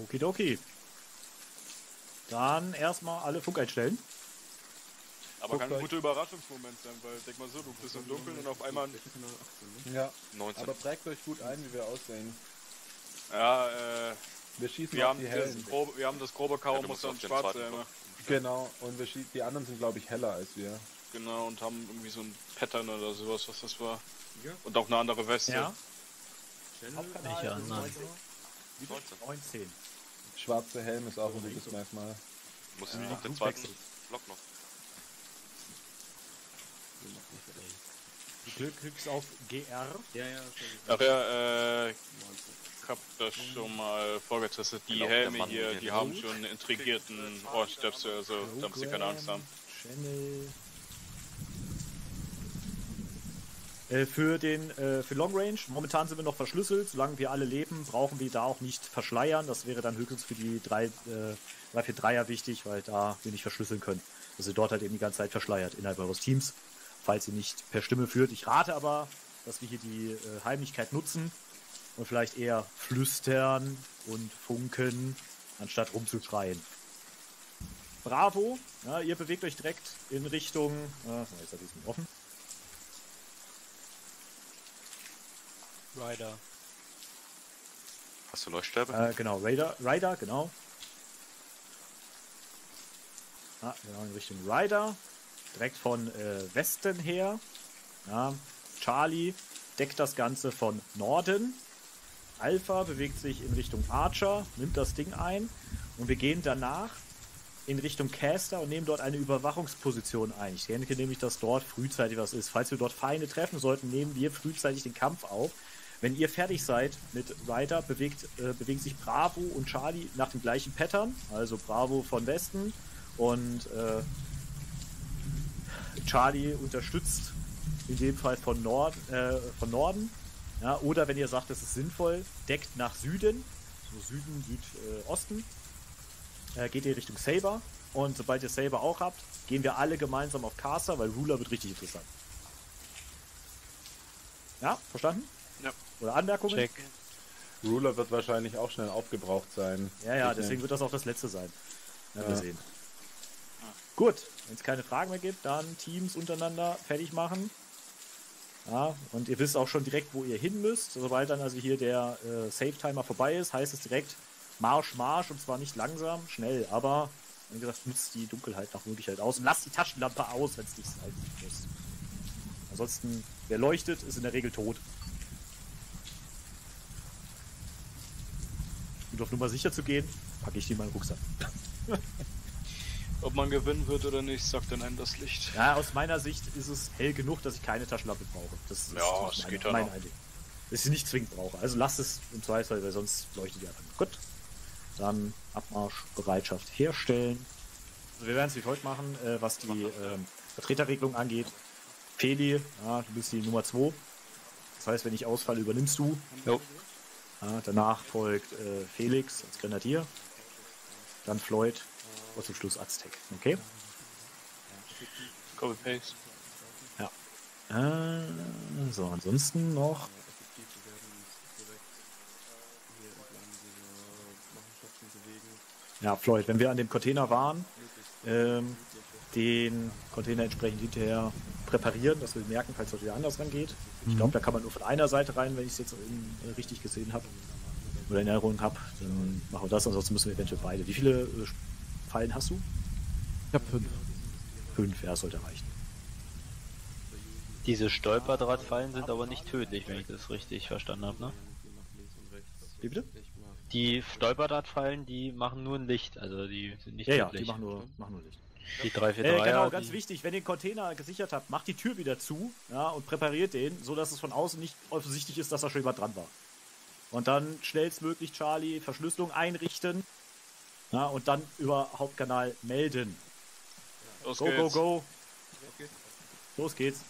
Okidoki. Dann erstmal alle Funk einstellen. Aber kann ein guter Überraschungsmoment sein, weil denk mal so, du bist im Dunkeln und auf einmal... Ja, 19. Aber prägt euch gut ein, wie wir aussehen. Ja, wir schießen auf die hellen. Wir haben das grobe K.O. muss dann schwarz sein. Genau, und wir schießen, die anderen sind glaube ich heller als wir. Genau, und haben irgendwie so ein Pattern oder sowas, was das war. Ja. Und auch eine andere Weste. Ja. Welche andere? 19. Schwarzer Helm ist auch ein gutes Merkmal. Muss ich noch den zweiten Block noch. Du klickst auf GR. Ja, ja, ach ja, ich hab das schon mal vorgetestet. Die Helme hier, die haben schon einen intrigierten Ohrstöpsel, also da muss ich keine Angst haben. Für Long Range, momentan sind wir noch verschlüsselt, solange wir alle leben, brauchen wir da auch nicht verschleiern. Das wäre dann höchstens für die 343er wichtig, weil da wir nicht verschlüsseln können. Also dort halt eben die ganze Zeit verschleiert innerhalb eures Teams, falls ihr nicht per Stimme führt. Ich rate aber, dass wir hier die Heimlichkeit nutzen und vielleicht eher flüstern und funken, anstatt rumzuschreien. Bravo! Ja, ihr bewegt euch direkt in Richtung... jetzt habe ich es nicht offen. Rider. Hast du Leuchtstäbe? Genau, Rider, genau. Genau in Richtung Rider. Direkt von Westen her. Ja, Charlie deckt das Ganze von Norden. Alpha bewegt sich in Richtung Archer, nimmt das Ding ein. Und wir gehen danach in Richtung Caster und nehmen dort eine Überwachungsposition ein. Ich denke nämlich, dass dort frühzeitig was ist. Falls wir dort Feinde treffen sollten, nehmen wir frühzeitig den Kampf auf. Wenn ihr fertig seid mit Rider, bewegt sich Bravo und Charlie nach dem gleichen Pattern. Also Bravo von Westen und Charlie unterstützt in dem Fall von Norden. Ja, oder wenn ihr sagt, das ist sinnvoll, deckt nach Süden, also Süden, Südosten. Geht ihr Richtung Saber und sobald ihr Saber auch habt, gehen wir alle gemeinsam auf Caster, weil Ruler wird richtig interessant. Ja, verstanden? Ja. Oder Anmerkungen? Check. Ruler wird wahrscheinlich auch schnell aufgebraucht sein. Ja, ja, deswegen wird das auch das letzte sein. Ja. Wir sehen. Gut, wenn es keine Fragen mehr gibt, dann Teams untereinander fertig machen. Ja, und ihr wisst auch schon direkt, wo ihr hin müsst. Sobald dann also hier der Save-Timer vorbei ist, heißt es direkt Marsch, Marsch, und zwar nicht langsam, schnell, aber wie gesagt, nutzt die Dunkelheit nach Möglichkeit aus und lasst die Taschenlampe aus, wenn es nicht sein muss. Ansonsten, wer leuchtet, ist in der Regel tot. Und auf Nummer sicher zu gehen, packe ich die in meinen Rucksack. Ob man gewinnen wird oder nicht, sagt dann einem das Licht. Ja, aus meiner Sicht ist es hell genug, dass ich keine Taschenlampe brauche. Das ist ja, das geht mein Einblick. Dass ich nicht zwingend brauche. Also lasst es im Zweifel, weil sonst leuchtet die einfach. Gut. Dann Abmarschbereitschaft herstellen. Also wir werden es wie folgt machen, was die Vertreterregelung angeht. Feli, ja, du bist die Nummer 2. Das heißt, wenn ich ausfalle, übernimmst du. No. Ja, danach folgt Felix als Grenadier. Dann Floyd und zum Schluss Aztec. Okay? Copy-Paste. Ja. So, ansonsten noch... Ja, Floyd, wenn wir an dem Container waren, den Container entsprechend hinterher präparieren, dass wir merken, falls es wieder anders rangeht. Ich glaube, da kann man nur von einer Seite rein, wenn ich es jetzt richtig gesehen habe oder in Erinnerung habe. Dann machen wir das, ansonsten müssen wir eventuell beide. Wie viele Fallen hast du? Ich habe 5. 5, ja, sollte reichen. Diese Stolperdrahtfallen sind aber nicht tödlich, wenn ich das richtig verstanden habe, ne? Wie bitte? Die Stolperdrahtfallen, die machen nur ein Licht, also die sind nicht tödlich. Ja, die machen nur Licht. Die 343er. Genau, ganz wichtig, wenn ihr den Container gesichert habt, macht die Tür wieder zu, ja, und präpariert den, so dass es von außen nicht offensichtlich ist, dass da schon jemand dran war. Und dann schnellstmöglich, Charlie, Verschlüsselung einrichten, ja, und dann über Hauptkanal melden. Los geht's. Go, go, go. Los geht's.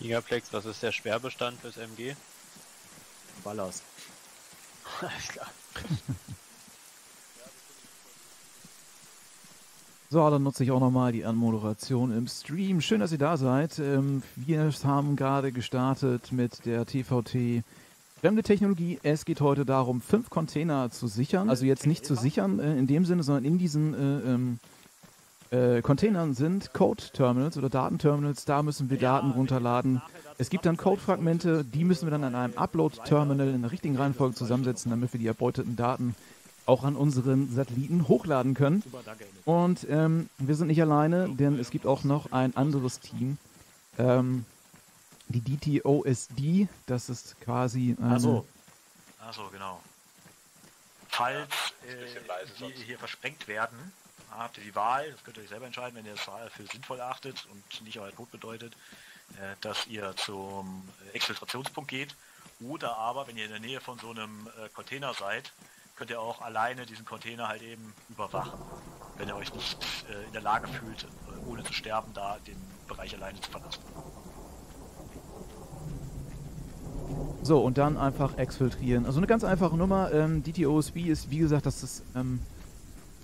Gigaplex, was ist der Schwerbestand fürs MG? Ballast. Alles klar. So, dann nutze ich auch nochmal die Anmoderation im Stream. Schön, dass ihr da seid. Wir haben gerade gestartet mit der TVT Fremde Technologie, es geht heute darum, 5 Container zu sichern. Also jetzt nicht zu sichern in dem Sinne, sondern in diesen Containern sind Code-Terminals oder Datenterminals. Da müssen wir Daten runterladen. Es gibt dann Codefragmente, die müssen wir dann an einem Upload-Terminal in der richtigen Reihenfolge zusammensetzen, damit wir die erbeuteten Daten auch an unseren Satelliten hochladen können. Und wir sind nicht alleine, denn es gibt auch noch ein anderes Team, die DTOSD, das ist quasi... Ach so, genau. Falls die hier versprengt werden, habt ihr die Wahl, das könnt ihr euch selber entscheiden, wenn ihr das für sinnvoll achtet und nicht euer Tod bedeutet, dass ihr zum Exfiltrationspunkt geht. Oder aber, wenn ihr in der Nähe von so einem Container seid, könnt ihr auch alleine diesen Container halt eben überwachen, wenn ihr euch nicht in der Lage fühlt, ohne zu sterben, da den Bereich alleine zu verlassen. So, und dann einfach exfiltrieren. Also eine ganz einfache Nummer. DTOSB ist, wie gesagt, das ist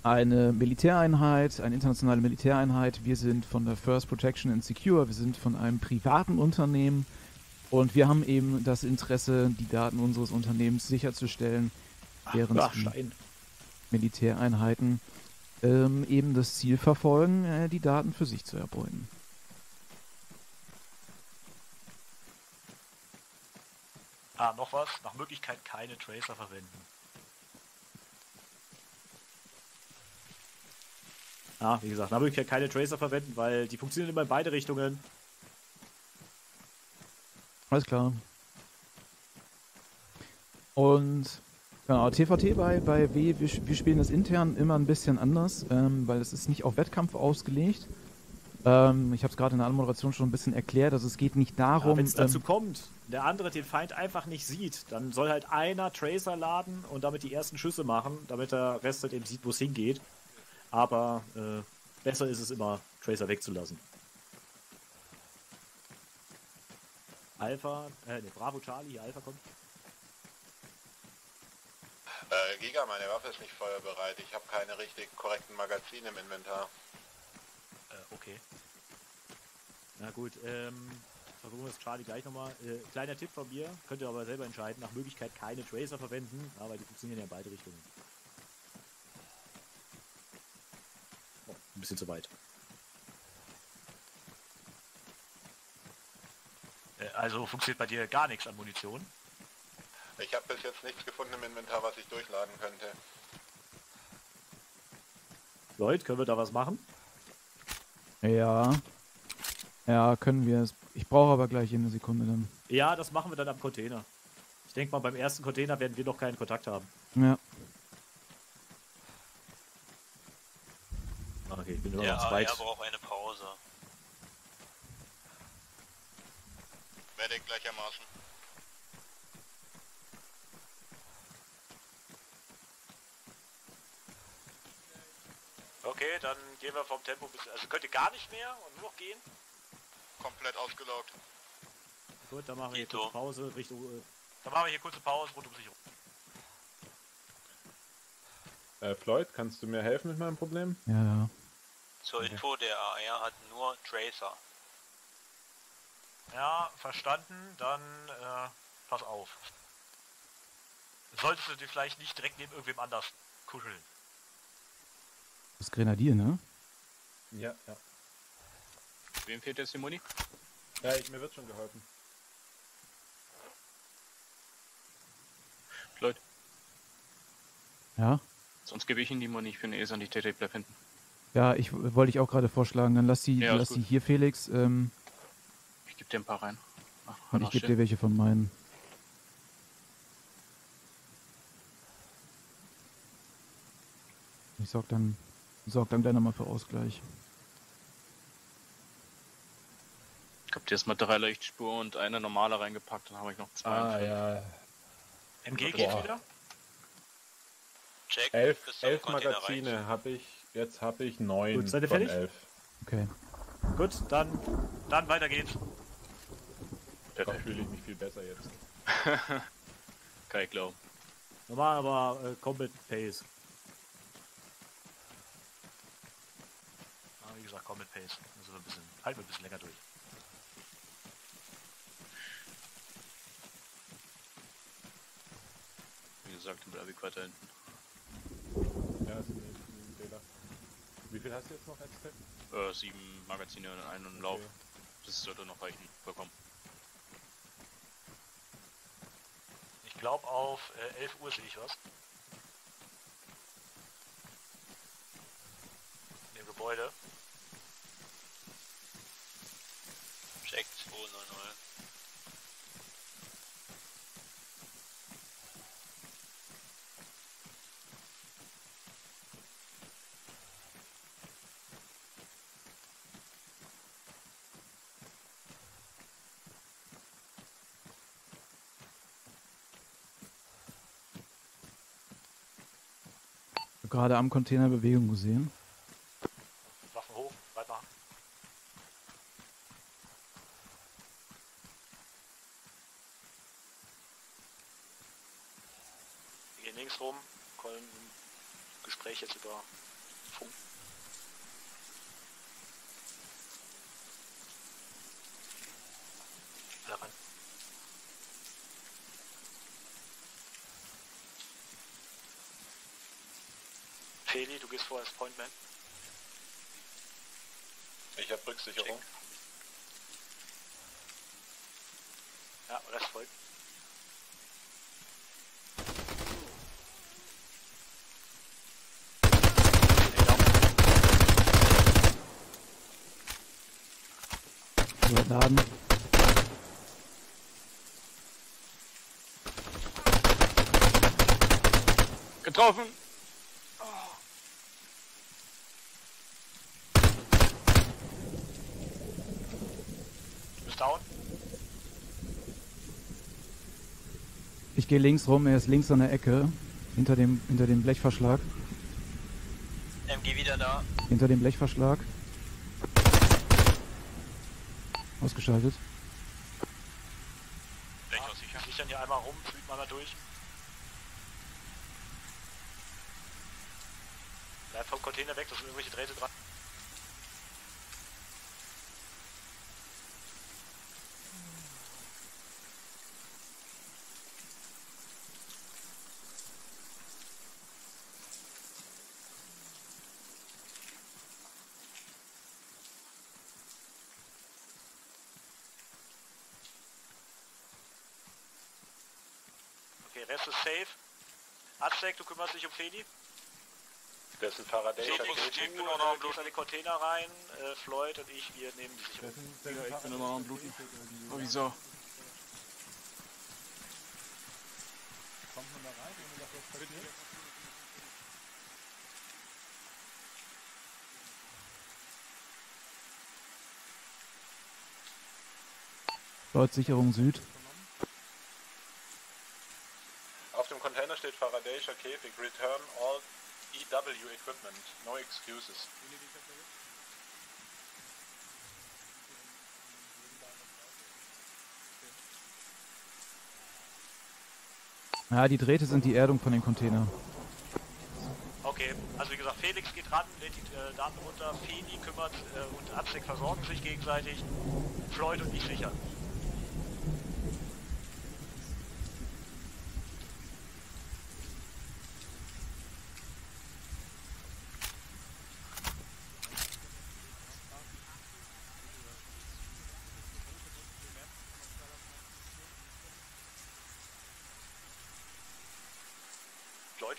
eine Militäreinheit, eine internationale Militäreinheit. Wir sind von der First Protection and Secure, wir sind von einem privaten Unternehmen und wir haben eben das Interesse, die Daten unseres Unternehmens sicherzustellen, während Militäreinheiten eben das Ziel verfolgen, die Daten für sich zu erbeuten. Ah, noch was? Nach Möglichkeit keine Tracer verwenden. Ah, wie gesagt, nach Möglichkeit keine Tracer verwenden, weil die funktionieren immer in beide Richtungen. Alles klar. Und genau, TVT bei W, wir spielen das intern immer ein bisschen anders, weil es ist nicht auf Wettkampf ausgelegt. Ich habe es gerade in der Anmoderation schon ein bisschen erklärt, also es geht nicht darum... Ja, wenn es dazu kommt, der andere den Feind einfach nicht sieht, dann soll halt einer Tracer laden und damit die ersten Schüsse machen, damit der Rest halt eben sieht, wo es hingeht. Aber besser ist es immer, Tracer wegzulassen. Alpha, Bravo Charlie, hier Alpha kommt. Giga, meine Waffe ist nicht feuerbereit, ich habe keine richtig korrekten Magazine im Inventar. Okay. Na gut, versuchen wir es Charlie gleich nochmal. Kleiner Tipp von mir, könnt ihr aber selber entscheiden, nach Möglichkeit keine Tracer verwenden, aber die funktionieren ja in beide Richtungen. Oh, ein bisschen zu weit. Also funktioniert bei dir gar nichts an Munition? Ich habe bis jetzt nichts gefunden im Inventar, was ich durchladen könnte. Leute, können wir da was machen? Ja. Ja, können wir es. Ich brauche aber gleich eine Sekunde dann. Ja, das machen wir dann am Container. Ich denke mal, beim ersten Container werden wir noch keinen Kontakt haben. Ja. Okay, ich bin nur noch weit. Ja, braucht eine Pause. Werde ich gleichermaßen. Okay, dann gehen wir vom Tempo bis... Also könnt ihr gar nicht mehr und nur noch gehen? Komplett ausgelaugt. Gut, dann machen wir hier kurze Pause Richtung... Dann machen wir hier kurze Pause rund um Sicherung. Floyd, kannst du mir helfen mit meinem Problem? Ja. Zur Info, der AR hat nur Tracer. Ja, verstanden. Dann pass auf. Solltest du dir vielleicht nicht direkt neben irgendwem anders kuscheln. Das Grenadier, ne? Ja, ja. Wem fehlt jetzt die Muni? Ja, mir wird schon geholfen. Leute. Ja? Sonst gebe ich Ihnen die Muni, ich bin eh so an die TT bleibt hinten. Ja, ich wollte ich auch gerade vorschlagen, dann lass die hier, Felix. Ich gebe dir ein paar rein. Und ich gebe dir welche von meinen. Ich sorg dann gleich nochmal für Ausgleich. Ich hab dir erstmal 3 Lichtspuren und eine normale reingepackt, dann habe ich noch 2. Ah ja. MG geht wieder? Check. 11 Magazine habe ich, jetzt habe ich 9. Gut, seid ihr fertig? 11. Okay. Gut, dann weiter geht's. Da fühle ich mich viel besser jetzt. Kann ich glauben. Normal, aber Combat Pace. Wie gesagt, komm mit Pace. Also halten wir ein bisschen länger durch. sagt im Lobbyquad da hinten. Ja, das ist ein Fehler. Wie viel hast du jetzt noch als Step? 7 Magazine in einem Lauf. Das sollte noch reichen. Vollkommen. Ich glaube auf 11 Uhr sehe ich was. In dem Gebäude. Check 290. Gerade am Container Bewegung gesehen. Waffen hoch, weitermachen. Wir gehen links rum, kommen im Gespräch jetzt über Funk. Alle rein. Feli, du gehst vor als Pointman. Ich hab Rücksicherung. Ja, das folgt. Überladen. Getroffen! Ich gehe links rum, er ist links an der Ecke, hinter dem Blechverschlag. MG wieder da. Hinter dem Blechverschlag. Ausgeschaltet. Blech aus sicher. Ich dann hier einmal rum, fliegt mal da durch. Bleib vom Container weg, da sind irgendwelche Drähte dran. Okay, Rest ist safe. Aztec, du kümmerst dich um Feli. Das ist ein Faraday. Ich bin auch noch am Blut an die Container rein. Floyd und ich, wir nehmen die Sicherung. Ich bin noch am Bluten. Oh, wieso? Kommt man da rein? Floyd, Sicherung Süd. Container steht Faradayscher Käfig, return all EW equipment, no excuses. Ja, die Drähte sind die Erdung von dem Container. Okay, also wie gesagt, Felix geht ran, lädt die Daten runter, Feni kümmert und Absteck versorgen sich gegenseitig, Floyd und ich sichern.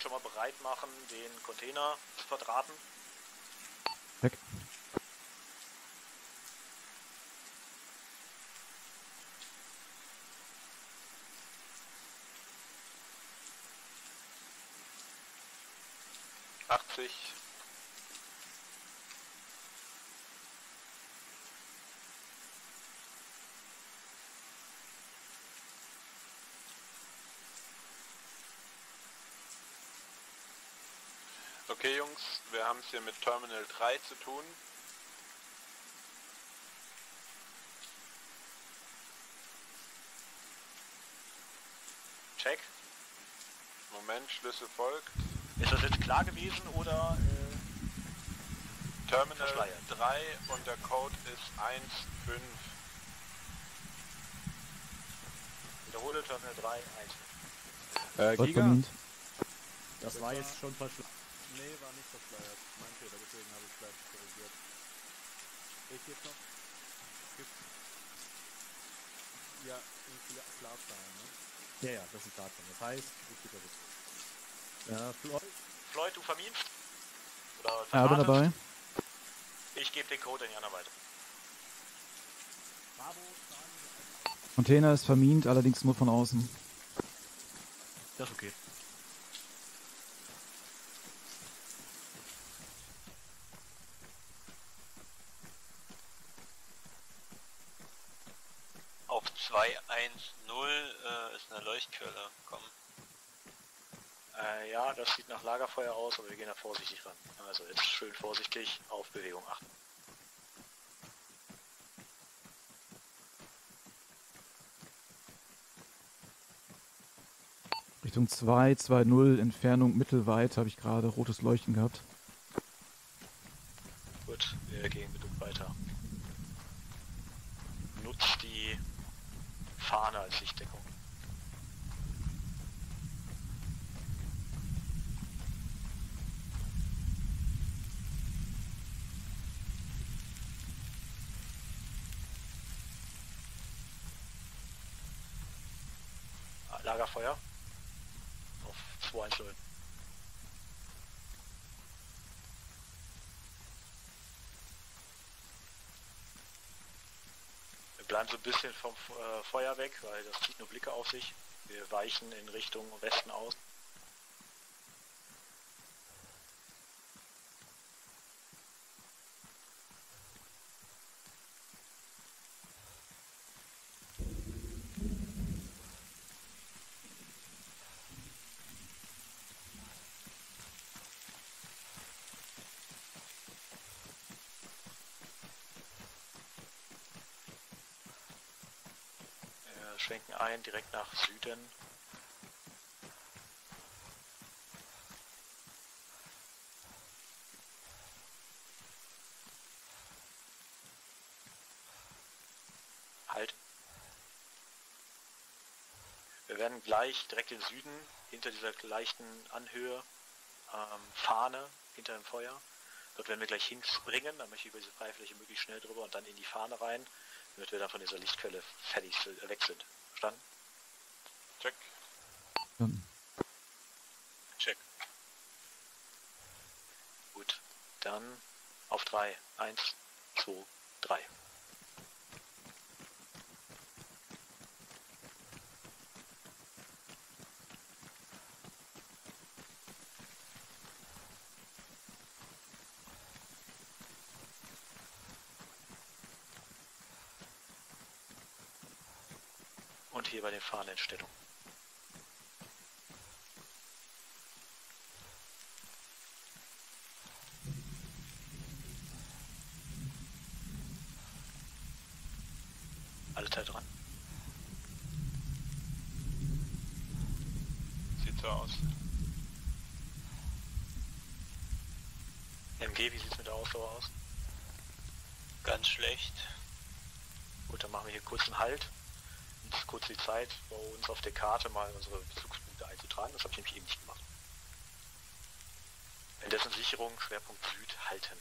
Schon mal bereit machen, den Container zu verdrahten. Weg. Okay Jungs, wir haben es hier mit Terminal 3 zu tun. Check. Moment, Schlüssel folgt. Ist das jetzt klar gewesen oder? Terminal 3 und der Code ist 15. Wiederhole Terminal 3, 15. Giga? Das war jetzt schon verschleiert. Nee, war nicht verschleiert. Mein Fehler, deswegen habe ich gleich korrigiert. Ich jetzt noch? Ja, Klarzahlen, ne? Ja, das sind Klarzahlen. Das heißt, gut geht das. Floyd, du verminst? Oder ja, bin dabei. Ich gebe den Code an Jana weiter. Container ist vermint, allerdings nur von außen. Das ist okay. Auf 210 ist eine Leuchtquelle. Komm. Ja, das sieht nach Lagerfeuer aus, aber wir gehen da vorsichtig ran. Also jetzt schön vorsichtig auf Bewegung achten. Richtung 220, Entfernung mittelweit, habe ich gerade rotes Leuchten gehabt. Gut, wir gehen mit uns weiter. Nutzt die Fahne als Sichtdeckung. Lagerfeuer. Auf 210. Wir bleiben so ein bisschen vom Feuer weg, weil das zieht nur Blicke auf sich. Wir weichen in Richtung Westen aus. Schwenken ein, direkt nach Süden. Halt. Wir werden gleich direkt im Süden, hinter dieser leichten Anhöhe, Fahne, hinter dem Feuer. Dort werden wir gleich hinspringen, dann möchte ich über diese Freifläche möglichst schnell drüber und dann in die Fahne rein, damit wir dann von dieser Lichtquelle fertig weg sind. Verstanden? Check. Check. Gut, dann auf 3. 1, 2, 3. Hier bei den Fahnenstellungen. Alle Teil dran. Sieht so aus. MG, wie sieht's mit der Ausdauer aus? Ganz schlecht. Gut, dann machen wir hier kurz einen Halt. Kurz die Zeit, bei uns auf der Karte mal unsere Bezugspunkte einzutragen. Das habe ich nämlich eben nicht gemacht. In dessen Sicherung Schwerpunkt Süd halten.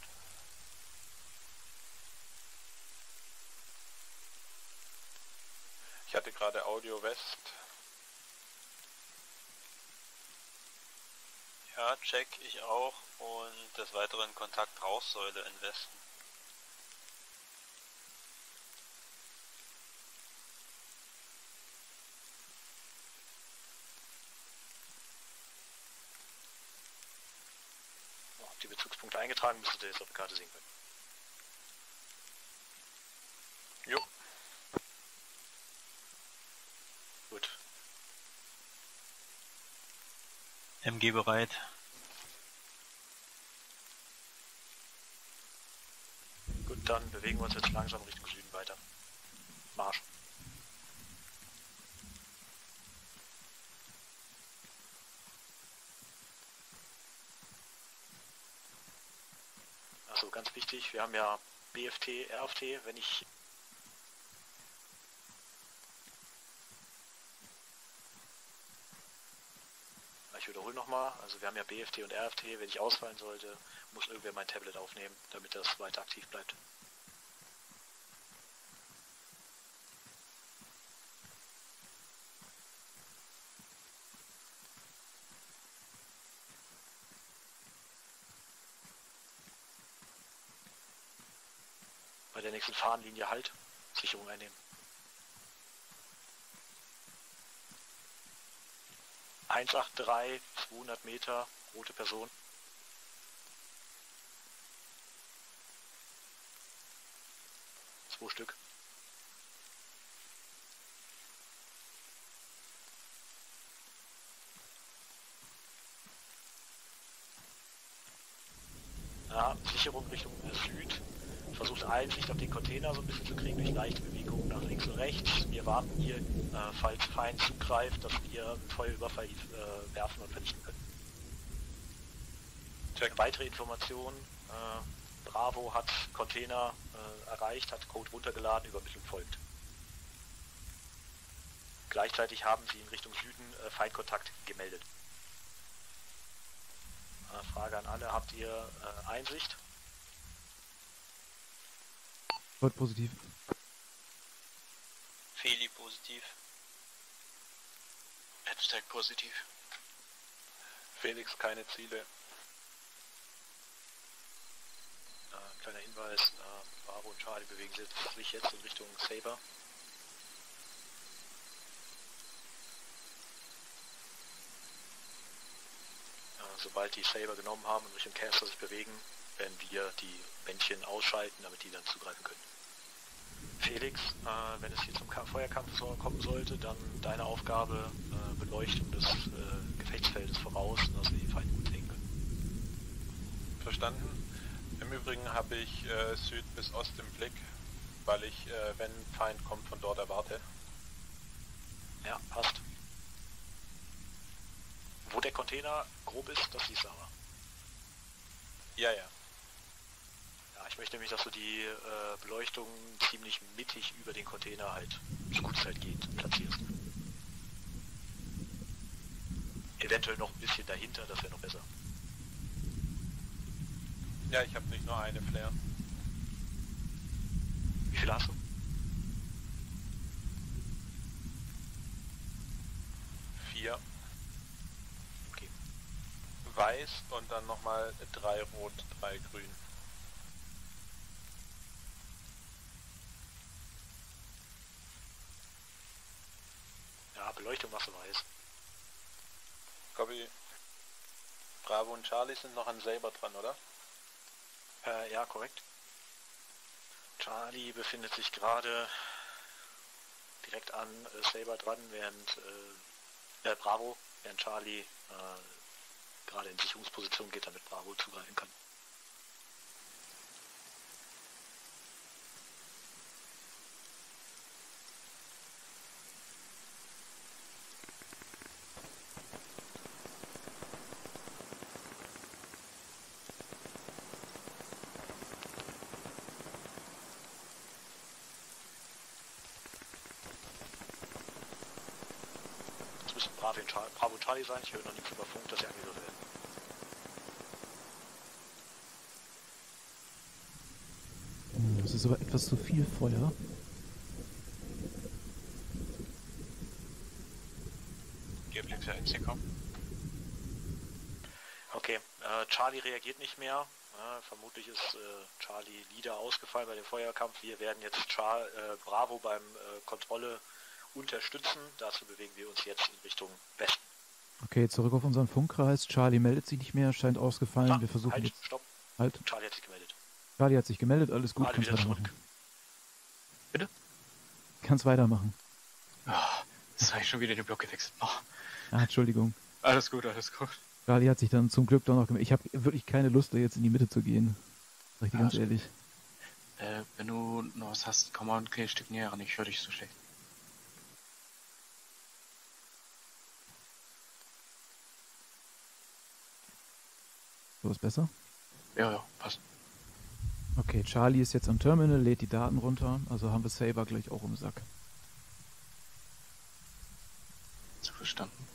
Ich hatte gerade Audio West. Ja, check ich auch. Und des Weiteren Kontakt Rauchsäule in Westen. Eingetragen, müsstet ihr jetzt auf der Karte sehen können. Jo. Gut. MG bereit. Gut, dann bewegen wir uns jetzt langsam Richtung Süden weiter. Marsch. Ganz wichtig, wir haben ja BFT, RFT, wenn ich... ich wiederhole nochmal, also wir haben ja BFT und RFT, wenn ich ausfallen sollte, muss irgendwer mein Tablet aufnehmen, damit das weiter aktiv bleibt. Bei der nächsten Fahnenlinie halt, Sicherung einnehmen. (183), 200 Meter, rote Person. Zwei Stück. Ja, Sicherung Richtung Süd. Versucht eins, Licht auf den Container so ein bisschen zu kriegen durch leichte Bewegungen nach links und rechts. Wir warten hier, falls Feind zugreift, dass wir einen Feuerüberfall werfen und vernichten können. Check. Weitere Informationen. Bravo hat Container erreicht, hat Code runtergeladen, Übermittlung folgt. Gleichzeitig haben sie in Richtung Süden Feindkontakt gemeldet. Frage an alle, habt ihr Einsicht? Wird positiv. Feli positiv. Hashtag positiv. Felix keine Ziele. Kleiner Hinweis, Bravo und Charlie bewegen sich jetzt in Richtung Saber. Sobald die Saber genommen haben und Richtung Caster sich bewegen, werden wir die Männchen ausschalten, damit die dann zugreifen können. Felix, wenn es hier zum Feuerkampf kommen sollte, dann deine Aufgabe, Beleuchtung des Gefechtsfeldes voraus, dass wir die Feinde gut sehen können. Verstanden. Im Übrigen habe ich Süd bis Ost im Blick, weil ich, wenn Feind kommt, von dort erwarte. Ja, passt. Wo der Container grob ist, das siehst du aber. Ja, ja. Ja, ich möchte nämlich, dass du die Beleuchtung ziemlich mittig über den Container halt, so gut es halt geht, platzierst. Eventuell noch ein bisschen dahinter, das wäre noch besser. Ja, ich habe nicht nur eine Flare. Wie viel hast du? 4. Okay. Weiß und dann nochmal 3 rot, 3 grün. Ja, Beleuchtung machst du weiß. Copy. Bravo und Charlie sind noch an Saber dran, oder? Ja, korrekt. Charlie befindet sich gerade direkt an Saber dran, während Bravo, während Charlie gerade in Sicherungsposition geht, damit Bravo zugreifen kann. Bravo Charlie sein, ich höre noch nichts über Funk, dass sie angegriffen werden. Das ist aber etwas zu viel Feuer. Gigaplex hereinzukommen. Okay, Charlie reagiert nicht mehr. Vermutlich ist Charlie Leader ausgefallen bei dem Feuerkampf. Wir werden jetzt Bravo beim Kontrolle unterstützen, dazu bewegen wir uns jetzt in Richtung Westen. Okay, zurück auf unseren Funkkreis. Charlie meldet sich nicht mehr, scheint ausgefallen. Wir versuchen halt, jetzt... Stopp. Halt. Charlie hat sich gemeldet. Charlie hat sich gemeldet, alles gut, kannst weitermachen. Bitte? Kannst weitermachen. Oh, jetzt habe ich schon wieder den Block gewechselt. Oh. Ah, Entschuldigung. Alles gut, alles gut. Charlie hat sich dann zum Glück doch noch gemeldet. Ich habe wirklich keine Lust, da jetzt in die Mitte zu gehen. Sag ich dir ganz ehrlich. Wenn du noch was hast, komm mal ein kleines Stück näher ran, ich höre dich so schlecht. So ist besser? Ja, ja, passt. Okay, Charlie ist jetzt am Terminal, lädt die Daten runter, also haben wir Saber gleich auch im Sack. Verstanden.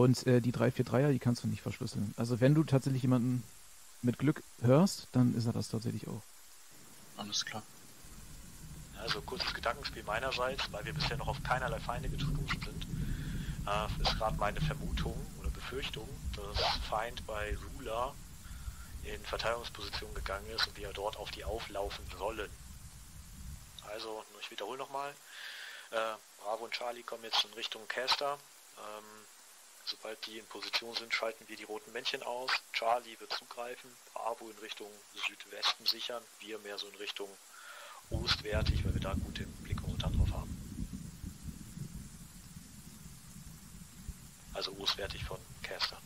Und die 343er, die kannst du nicht verschlüsseln. Also wenn du tatsächlich jemanden mit Glück hörst, dann ist er das tatsächlich auch. Alles klar. Also kurzes Gedankenspiel meinerseits, weil wir bisher noch auf keinerlei Feinde gestoßen sind, ist gerade meine Vermutung oder Befürchtung, dass der Feind bei Sula in Verteidigungsposition gegangen ist und wir dort auf die auflaufen sollen. Also, ich wiederhole nochmal, Bravo und Charlie kommen jetzt in Richtung Caster. Sobald die in Position sind, schalten wir die roten Männchen aus. Charlie wird zugreifen, Bravo in Richtung Südwesten sichern, wir mehr so in Richtung ostwärtig, weil wir da gut den Blick momentan drauf haben. Also ostwärtig von Caster.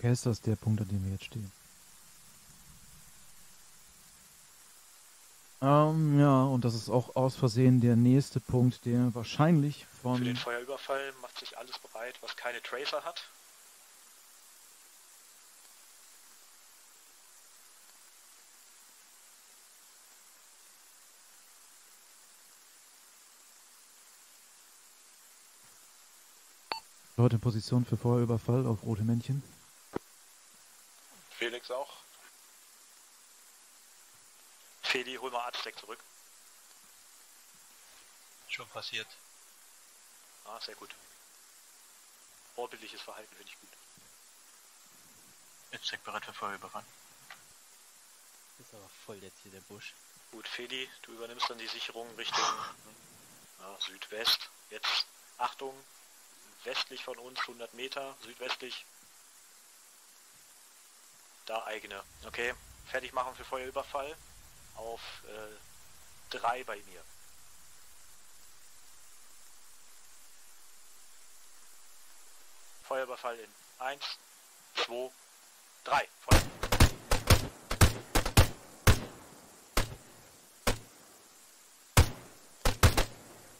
Caster ist der Punkt, an dem wir jetzt stehen. Ja, und das ist auch aus Versehen der nächste Punkt, der wahrscheinlich von... Für den Feuerüberfall macht sich alles bereit, was keine Tracer hat. Leute in Position für Feuerüberfall auf rote Männchen. Felix auch. Feli, hol mal Arztdeck zurück. Schon passiert. Ah, sehr gut. Vorbildliches Verhalten finde ich gut. Arztdeck bereit für Feuerüberfall. Ist aber voll jetzt hier der Busch. Gut, Feli, du übernimmst dann die Sicherung Richtung Südwest. Jetzt, Achtung, westlich von uns, 100 Meter, südwestlich. Da eigene. Okay, fertig machen für Feuerüberfall. Auf 3 bei mir. Feuerüberfall in 1, 2, 3. Feuer.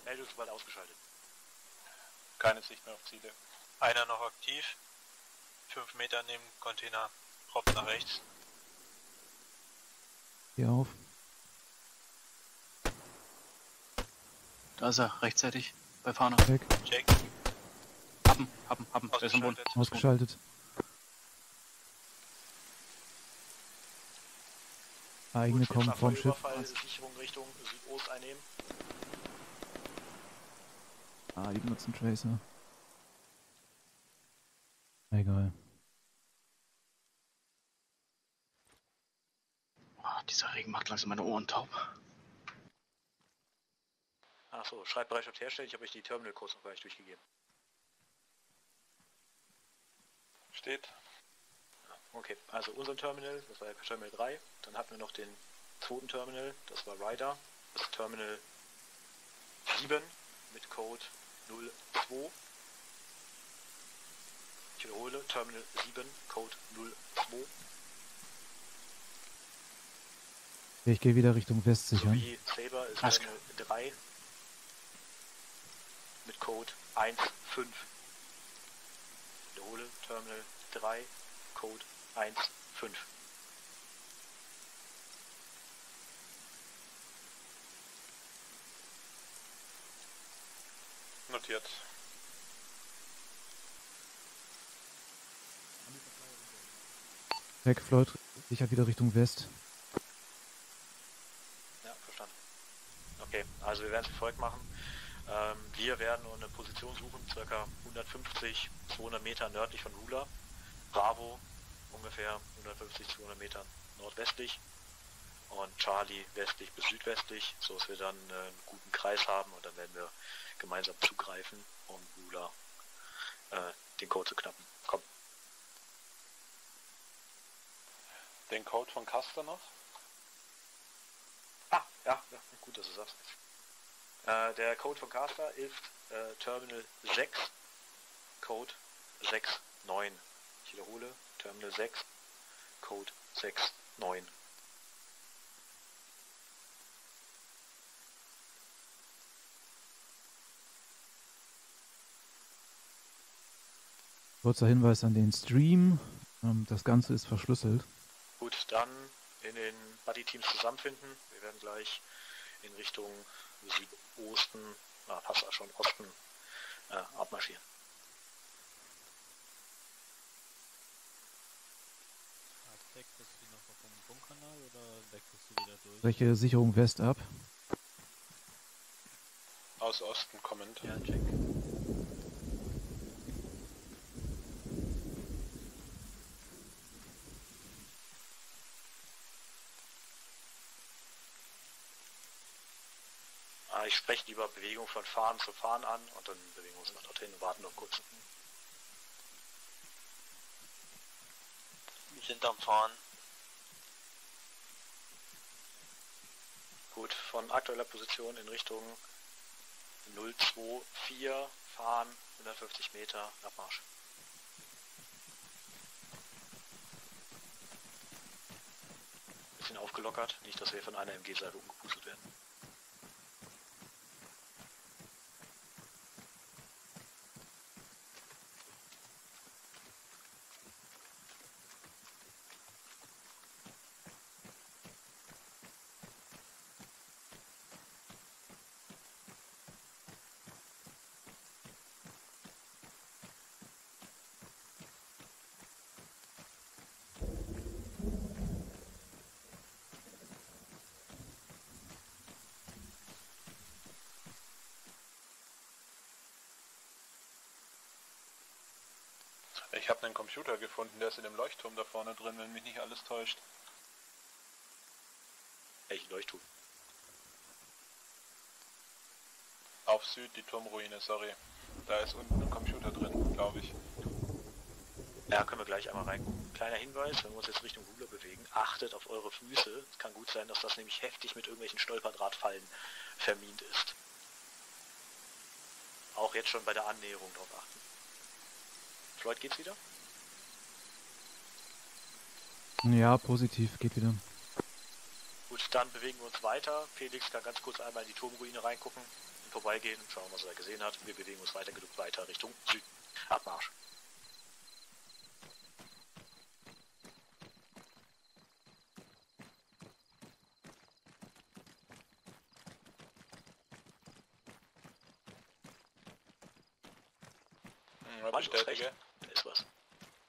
Meldung ist bald ausgeschaltet. Keine Sicht mehr auf Ziele. Einer noch aktiv. 5 Meter neben Container. Hoppt nach rechts. Hier auf. Da ist er, rechtzeitig. Bei Fahne. Check. Check. Happen, happen, happen. Der ist am Boden. Ausgeschaltet. Eigene kommen vom Schiff. Sicherung Richtung Südost einnehmen. Ah, die benutzen Tracer. Egal. Dieser Regen macht langsam meine Ohren taub. Achso, Schreibbereitschaft herstellen, ich habe euch die Terminal-Codes noch gar nicht durchgegeben. Steht. Okay, also unser Terminal, das war ja Terminal 3. Dann hatten wir noch den zweiten Terminal, das war Rider. Das ist Terminal 7 mit Code 02. Ich wiederhole, Terminal 7, Code 02. Ich gehe wieder Richtung West sichern. Die Saber ist eine 3 mit Code 15. Wiederhole, Terminal 3, Code 15. Notiert. Weg, Floyd sichert wieder Richtung West. Okay, also wir werden es wie folgt machen. Wir werden eine Position suchen, ca. 150, 200 Meter nördlich von Rula. Bravo, ungefähr 150, 200 Meter nordwestlich. Und Charlie westlich bis südwestlich, sodass wir dann einen guten Kreis haben. Und dann werden wir gemeinsam zugreifen, um Rula den Code zu knacken. Komm. Den Code von Custer noch? Ah, ja, ja. Gut, dass du sagst. Der Code von Caster ist Terminal 6, Code 69. Ich wiederhole, Terminal 6, Code 69. Kurzer Hinweis an den Stream. Das Ganze ist verschlüsselt. Gut, dann in den Buddy-Teams zusammenfinden. Wir werden gleich in Richtung Südosten fast schon Osten abmarschieren. Wechselst du noch vom Bunkerkanal oder wechselst du wieder durch? Welche Sicherung West ab? Aus Osten kommend. Ja, check. Ich spreche lieber Bewegung von Fahren zu Fahren an und dann bewegen wir uns nach dorthin und warten noch kurz. Wir sind am Fahren. Gut, von aktueller Position in Richtung 024 fahren, 150 Meter, Abmarsch. Bisschen aufgelockert, nicht dass wir von einer MG-Salve umgepustet werden. Ich habe einen Computer gefunden, der ist in dem Leuchtturm da vorne drin, wenn mich nicht alles täuscht. Welchen Leuchtturm? Auf Süd, die Turmruine, sorry. Da ist unten ein Computer drin, glaube ich. Ja, können wir gleich einmal reingucken. Kleiner Hinweis, wenn wir uns jetzt Richtung Ruder bewegen, achtet auf eure Füße. Es kann gut sein, dass das nämlich heftig mit irgendwelchen Stolperdrahtfallen vermint ist. Auch jetzt schon bei der Annäherung drauf achten. Floyd, geht's wieder? Ja, positiv, geht wieder. Gut, dann bewegen wir uns weiter. Felix kann ganz kurz einmal in die Turmruine reingucken, vorbeigehen, schauen, was er da gesehen hat. Wir bewegen uns weiter genug weiter Richtung Süden. Abmarsch. Mann, ist was.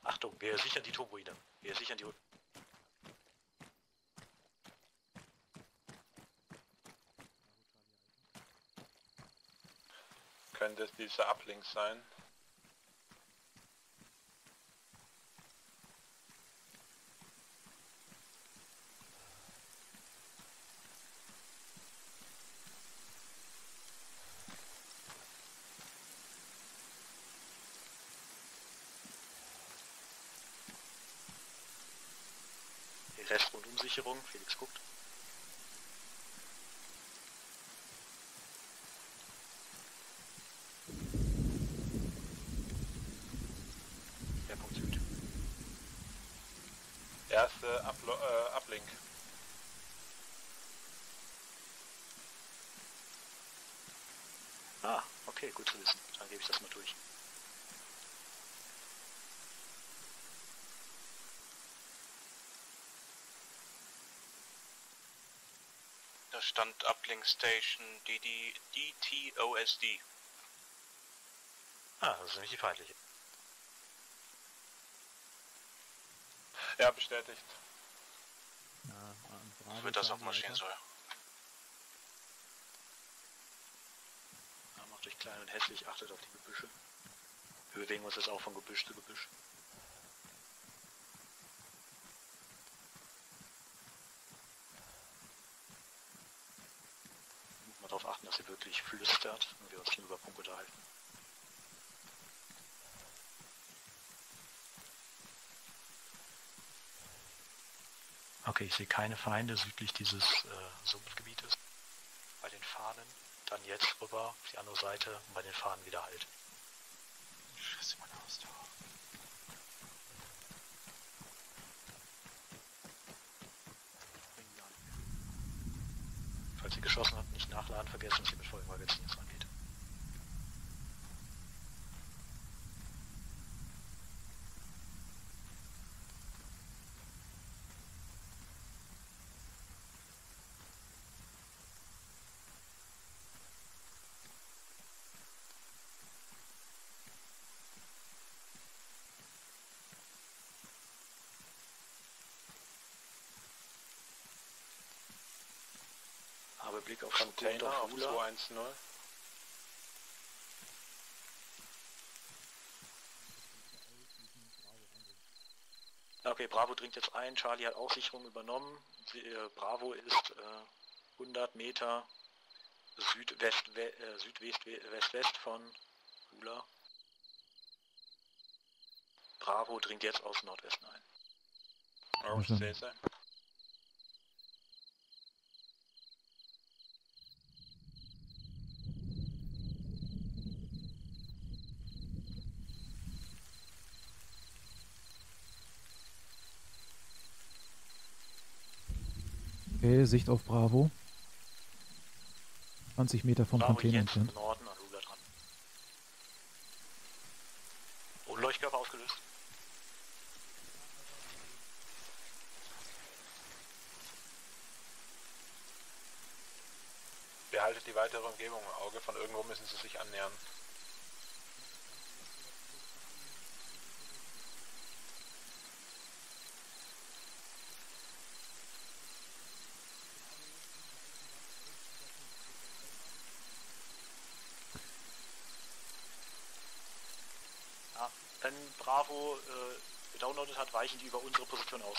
Achtung, wir sichern die Turmruine. Wir sichern die... Könnte es dieser Ablinks sein? Rest- und Umsicherung, Felix guckt. Der Punkt Süd. Erste Uplink. Ah, okay, gut zu wissen. Dann gebe ich das mal durch. Stand Uplink Station DTOSD. Ah, das ist nämlich die feindliche. Ja, bestätigt. Ja, so wird das auch marschieren soll. Ja, macht euch klein und hässlich, achtet auf die Gebüsche. Wir bewegen uns jetzt auch von Gebüsch zu Gebüsch. Darauf achten, dass sie wirklich flüstert und wir uns nur über Punkt unterhalten. Okay, ich sehe keine Feinde südlich dieses Sumpfgebietes. Bei den Fahnen dann jetzt rüber auf die andere Seite und bei den Fahnen wieder halt. Scheiße, meine Ausdauer. Falls sie geschossen hat, nicht nachladen, vergessen, dass sie mit Vollmagazin jetzt angeht. Überblick auf Container auf 210. Okay, Bravo dringt jetzt ein, Charlie hat auch Sicherung übernommen. Bravo ist 100 Meter südwest-west von Hula. Bravo dringt jetzt aus Nordwesten ein. Okay, Sicht auf Bravo. 20 Meter vom Container entfernt. Oh, Leuchtkörper ausgelöst. Behaltet die weitere Umgebung im Auge, von irgendwo müssen sie sich annähern. Wenn Bravo gedownloadet hat, weichen die über unsere Position aus.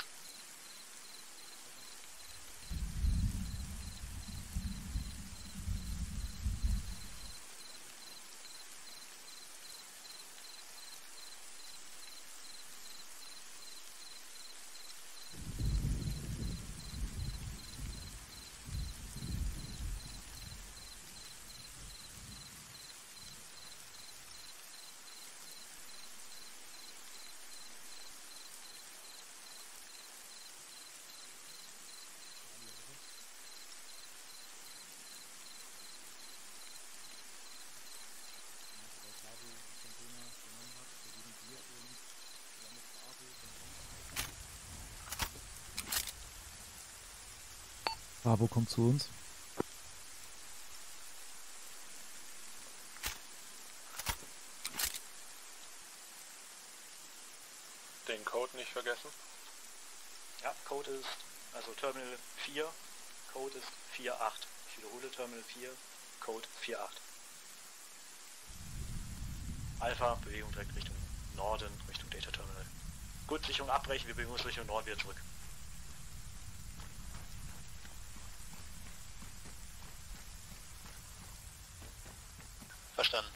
Bravo kommt zu uns. Den Code nicht vergessen. Ja, Code ist, also Terminal 4, Code ist 48. Ich wiederhole Terminal 4, Code 48. Alpha, Bewegung direkt Richtung Norden, Richtung Data Terminal. Gut, Sicherung abbrechen, wir bewegen uns Richtung Norden wieder zurück. Verstanden.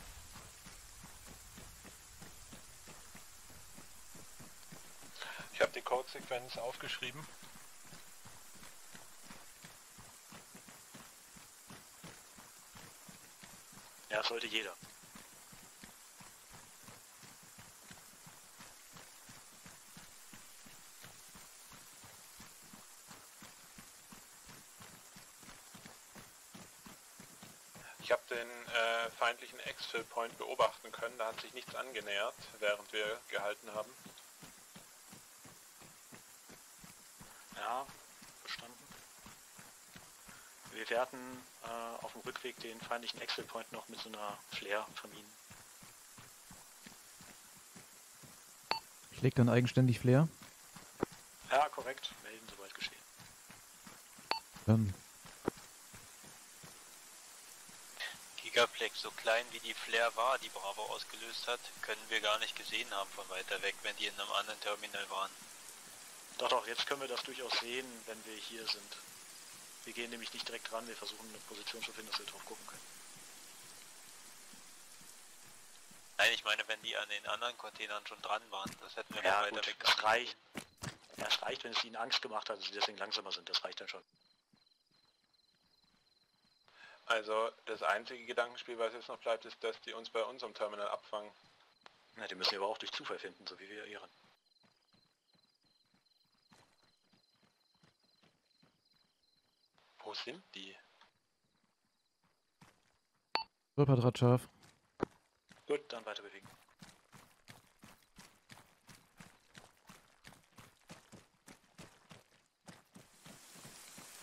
Ich habe die Codesequenz aufgeschrieben. Ja, sollte jeder. Ich habe den feindlichen Exfil-Point beobachten können, da hat sich nichts angenähert, während wir gehalten haben. Ja, verstanden. Wir werden auf dem Rückweg den feindlichen Exfil-Point noch mit so einer Flare verminen. Schlägt dann eigenständig Flare? Ja, korrekt. Melden, soweit geschehen. Dann... Gigaplex, so klein wie die Flare war, die Bravo ausgelöst hat, können wir gar nicht gesehen haben von weiter weg, wenn die in einem anderen Terminal waren. Doch, doch, jetzt können wir das durchaus sehen, wenn wir hier sind. Wir gehen nämlich nicht direkt ran, wir versuchen eine Position zu finden, dass wir drauf gucken können. Nein, ich meine, wenn die an den anderen Containern schon dran waren, das hätten wir ja, weiter weg. Ja, es reicht, wenn es ihnen Angst gemacht hat, dass sie deswegen langsamer sind, das reicht dann schon. Also das einzige Gedankenspiel, was jetzt noch bleibt, ist, dass die uns bei unserem Terminal abfangen. Na, die müssen wir aber auch durch Zufall finden, so wie wir ihren. Wo sind die? Röpperdraht scharf. Gut, dann weiter bewegen.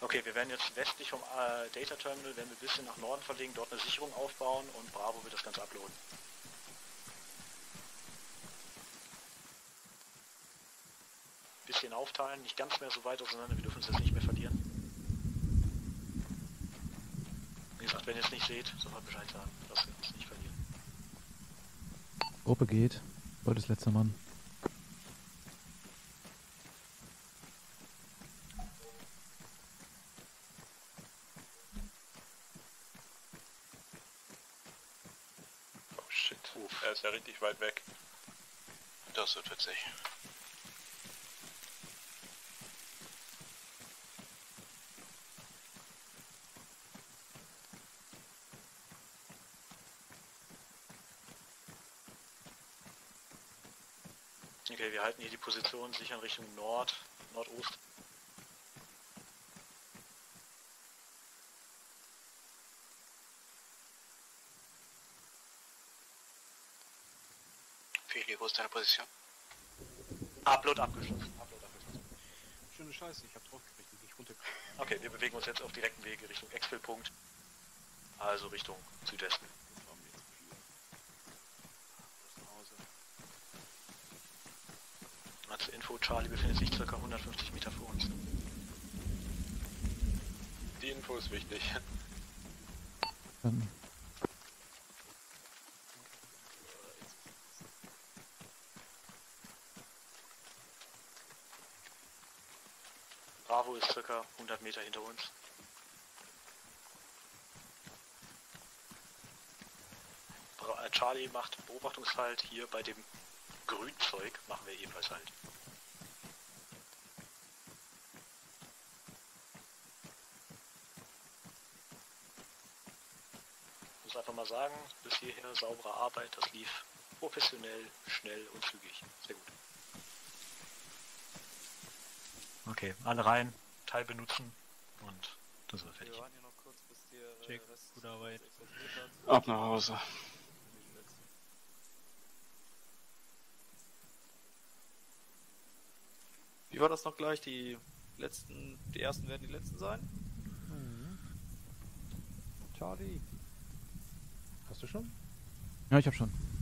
Okay, wir werden jetzt westlich vom Data Terminal, werden wir ein bisschen nach Norden verlegen, dort eine Sicherung aufbauen und Bravo wird das Ganze uploaden. Bisschen aufteilen, nicht ganz mehr so weit auseinander, wir dürfen uns jetzt nicht mehr verlieren. Wenn ihr es nicht seht, sofort Bescheid sagen. Lasst uns nicht verlieren. Gruppe geht. Wollt das letzte Mann. Oh shit. Er ist ja richtig weit weg. Das wird witzig. Okay, wir halten hier die Position, sichern Richtung Nord, Nordost. Feli, wo ist deine Position? Upload abgeschlossen. Schöne Scheiße, ich hab draufgerichtet, nicht runter. Okay, wir bewegen uns jetzt auf direkten Wege Richtung Exfil-Punkt, also Richtung Südwesten. Zur Info, Charlie befindet sich ca. 150 Meter vor uns. Die Info ist wichtig. Bravo ist ca. 100 Meter hinter uns. Charlie macht Beobachtungshalt hier bei dem Grünzeug, machen wir ebenfalls halt. Ich muss einfach mal sagen, bis hierher saubere Arbeit, das lief professionell, schnell und zügig. Sehr gut. Okay, alle rein, Teil benutzen und das war fertig. Wir waren hier noch kurz, bis der Rest gut arbeitet. Ab nach Hause. Wie war das noch gleich? Die ersten werden die letzten sein? Mhm. Charlie. Hast du schon? Ja, ich hab schon.